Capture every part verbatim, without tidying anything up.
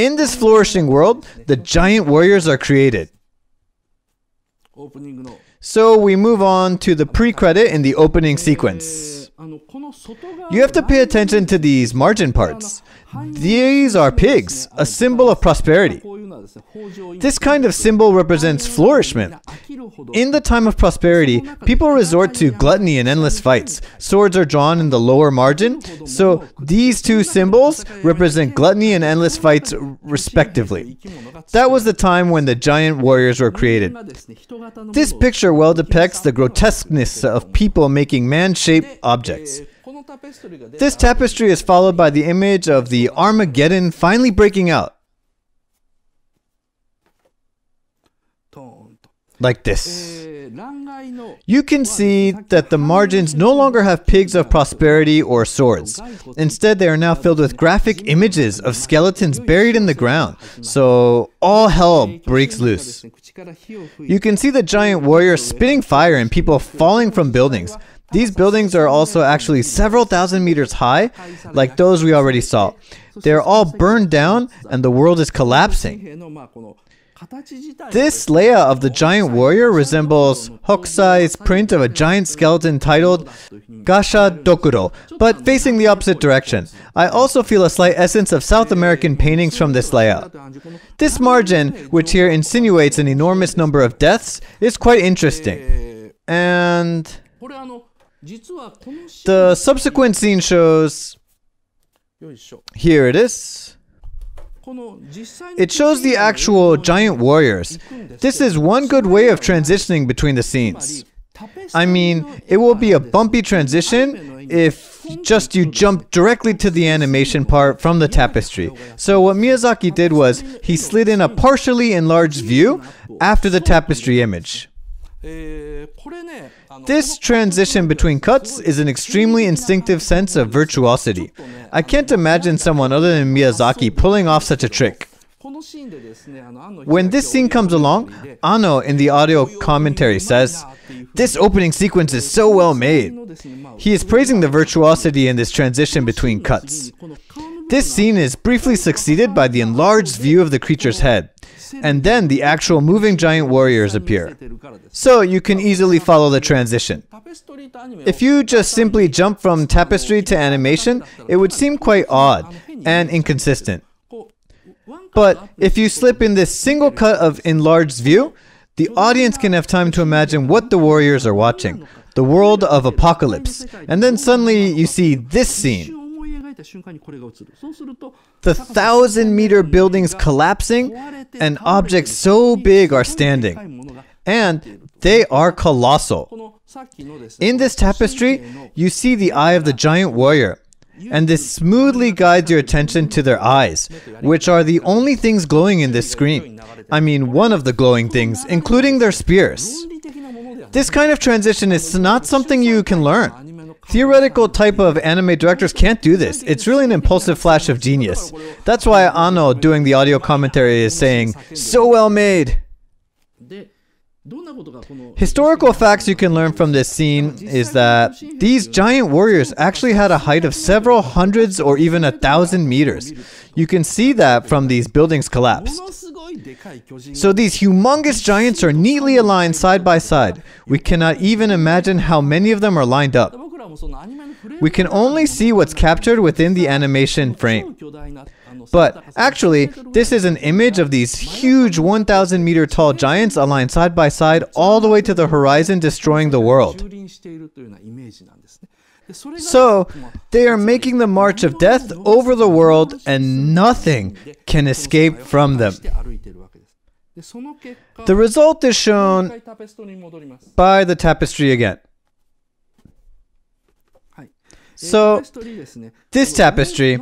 In this flourishing world, the giant warriors are created. So we move on to the pre-credit in the opening sequence. You have to pay attention to these margin parts. These are pigs, a symbol of prosperity. This kind of symbol represents flourishment. In the time of prosperity, people resort to gluttony and endless fights. Swords are drawn in the lower margin, so these two symbols represent gluttony and endless fights respectively. That was the time when the giant warriors were created. This picture well depicts the grotesqueness of people making man-shaped objects. This tapestry is followed by the image of the Armageddon finally breaking out. Like this. You can see that the margins no longer have pigs of prosperity or swords. Instead, they are now filled with graphic images of skeletons buried in the ground. So all hell breaks loose. You can see the giant warrior spitting fire and people falling from buildings. These buildings are also actually several thousand meters high, like those we already saw. They are all burned down and the world is collapsing. This layout of the giant warrior resembles Hokusai's print of a giant skeleton titled Gasha Dokuro, but facing the opposite direction. I also feel a slight essence of South American paintings from this layout. This margin, which here insinuates an enormous number of deaths, is quite interesting. And the subsequent scene shows... Here it is. It shows the actual giant warriors. This is one good way of transitioning between the scenes. I mean, it will be a bumpy transition if just you jump directly to the animation part from the tapestry. So what Miyazaki did was he slid in a partially enlarged view after the tapestry image. This transition between cuts is an extremely instinctive sense of virtuosity. I can't imagine someone other than Miyazaki pulling off such a trick. When this scene comes along, Anno in the audio commentary says, "This opening sequence is so well made." He is praising the virtuosity in this transition between cuts. This scene is briefly succeeded by the enlarged view of the creature's head, and then the actual moving giant warriors appear. So you can easily follow the transition. If you just simply jump from tapestry to animation, it would seem quite odd and inconsistent. But if you slip in this single cut of enlarged view, the audience can have time to imagine what the warriors are watching, the world of apocalypse, and then suddenly you see this scene. The thousand-meter buildings collapsing, and objects so big are standing. And they are colossal. In this tapestry, you see the eye of the giant warrior, and this smoothly guides your attention to their eyes, which are the only things glowing in this screen. I mean, one of the glowing things, including their spears. This kind of transition is not something you can learn. Theoretical type of anime directors can't do this. It's really an impulsive flash of genius. That's why Anno doing the audio commentary is saying, "So well made." Historical facts you can learn from this scene is that these giant warriors actually had a height of several hundreds or even a thousand meters. You can see that from these buildings collapsed. So these humongous giants are neatly aligned side by side. We cannot even imagine how many of them are lined up. We can only see what's captured within the animation frame. But actually, this is an image of these huge one thousand meter tall giants aligned side by side all the way to the horizon, destroying the world. So, they are making the march of death over the world and nothing can escape from them. The result is shown by the tapestry again. So, this tapestry,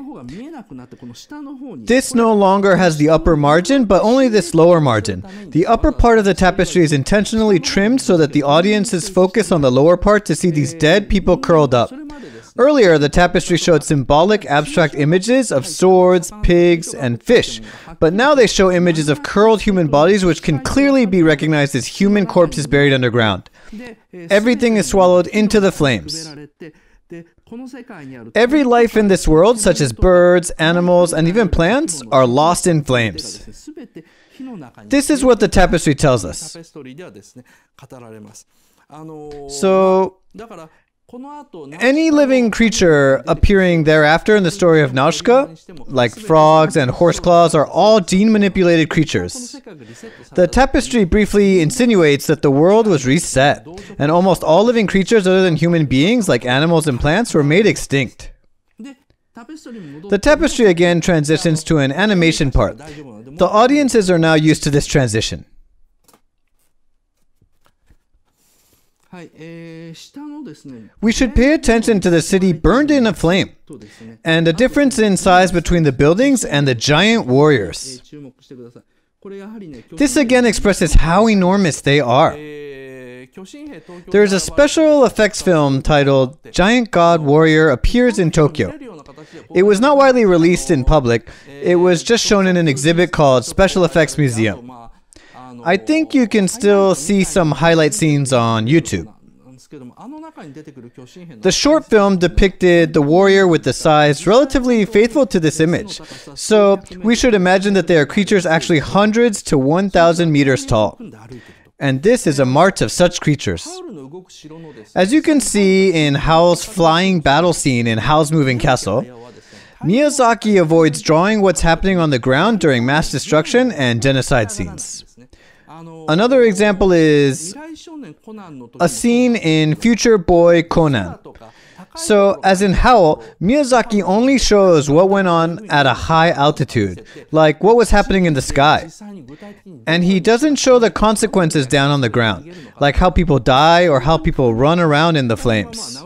this no longer has the upper margin, but only this lower margin. The upper part of the tapestry is intentionally trimmed so that the audience is focused on the lower part to see these dead people curled up. Earlier, the tapestry showed symbolic abstract images of swords, pigs, and fish, but now they show images of curled human bodies which can clearly be recognized as human corpses buried underground. Everything is swallowed into the flames. Every life in this world, such as birds, animals, and even plants, are lost in flames. This is what the tapestry tells us. So, any living creature appearing thereafter in the story of Nausicaa, like frogs and horseclaws, are all gene-manipulated creatures. The tapestry briefly insinuates that the world was reset, and almost all living creatures other than human beings, like animals and plants, were made extinct. The tapestry again transitions to an animation part. The audiences are now used to this transition. We should pay attention to the city burned in a flame, and the difference in size between the buildings and the giant warriors. This again expresses how enormous they are. There is a special effects film titled Giant God Warrior Appears in Tokyo. It was not widely released in public, it was just shown in an exhibit called Special Effects Museum. I think you can still see some highlight scenes on YouTube. The short film depicted the warrior with the size relatively faithful to this image, so we should imagine that they are creatures actually hundreds to one thousand meters tall. And this is a march of such creatures. As you can see in Howl's flying battle scene in Howl's Moving Castle, Miyazaki avoids drawing what's happening on the ground during mass destruction and genocide scenes. Another example is a scene in Future Boy Conan. So, as in Howl, Miyazaki only shows what went on at a high altitude, like what was happening in the sky. And he doesn't show the consequences down on the ground, like how people die or how people run around in the flames.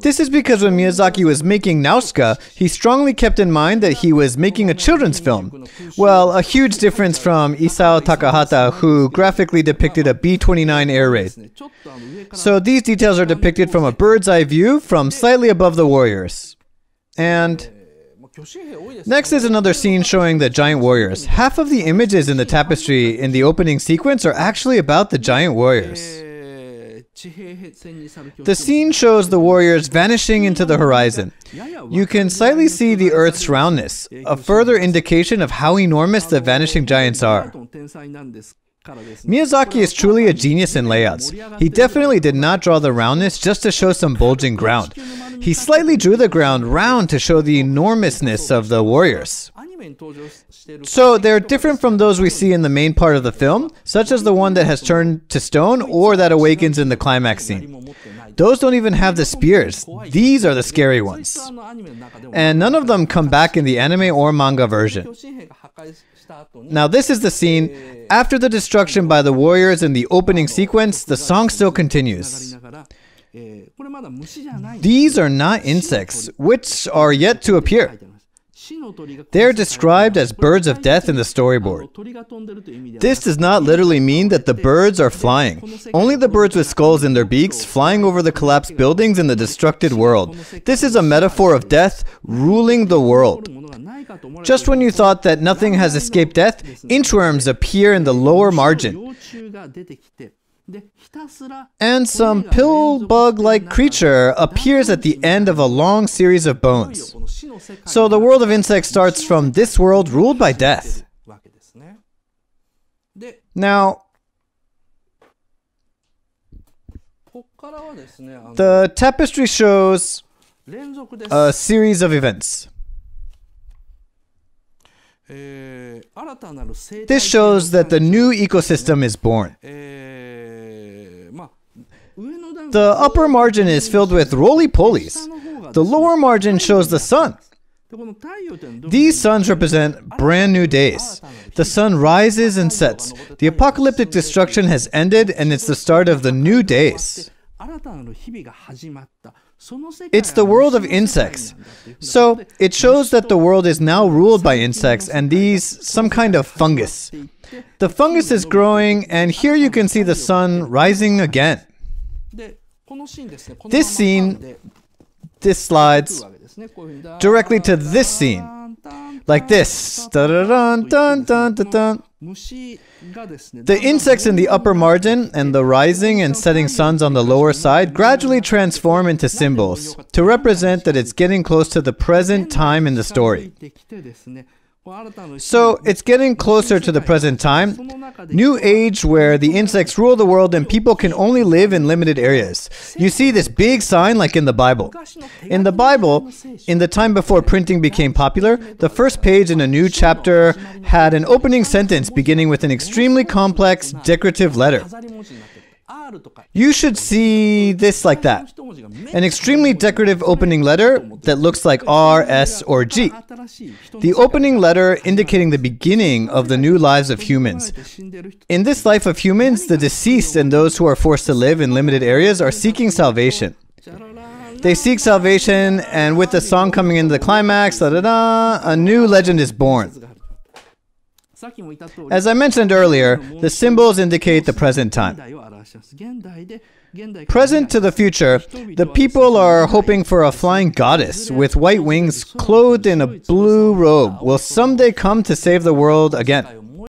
This is because when Miyazaki was making Nausicaa, he strongly kept in mind that he was making a children's film. Well, a huge difference from Isao Takahata, who graphically depicted a B twenty-nine air raid. So these details are depicted from a bird's eye view from slightly above the warriors. And next is another scene showing the giant warriors. Half of the images in the tapestry in the opening sequence are actually about the giant warriors. The scene shows the warriors vanishing into the horizon. You can slightly see the Earth's roundness, a further indication of how enormous the vanishing giants are. Miyazaki is truly a genius in layouts. He definitely did not draw the roundness just to show some bulging ground. He slightly drew the ground round to show the enormousness of the warriors. So they're different from those we see in the main part of the film, such as the one that has turned to stone or that awakens in the climax scene. Those don't even have the spears. These are the scary ones. And none of them come back in the anime or manga version. Now this is the scene. After the destruction by the warriors in the opening sequence, the song still continues. These are not insects, which are yet to appear. They are described as birds of death in the storyboard. This does not literally mean that the birds are flying. Only the birds with skulls in their beaks flying over the collapsed buildings in the destructed world. This is a metaphor of death ruling the world. Just when you thought that nothing has escaped death, inchworms appear in the lower margin. And some pill bug-like creature appears at the end of a long series of bones. So the world of insects starts from this world ruled by death. Now, the tapestry shows a series of events. This shows that the new ecosystem is born. The upper margin is filled with roly-polies. The lower margin shows the sun. These suns represent brand new days. The sun rises and sets. The apocalyptic destruction has ended and it's the start of the new days. It's the world of insects. So it shows that the world is now ruled by insects and these some kind of fungus. The fungus is growing and here you can see the sun rising again. This scene, this slides directly to this scene, like this. The insects in the upper margin and the rising and setting suns on the lower side gradually transform into symbols to represent that it's getting close to the present time in the story. So it's getting closer to the present time, new age where the insects rule the world and people can only live in limited areas. You see this big sign like in the Bible. In the Bible, in the time before printing became popular, the first page in a new chapter had an opening sentence beginning with an extremely complex, decorative letter. You should see this like that. An extremely decorative opening letter that looks like R, S, or G. The opening letter indicating the beginning of the new lives of humans. In this life of humans, the deceased and those who are forced to live in limited areas are seeking salvation. They seek salvation, and with the song coming into the climax, da-da-da, a new legend is born. As I mentioned earlier, the symbols indicate the present time. Present to the future, the people are hoping for a flying goddess with white wings clothed in a blue robe will someday come to save the world again.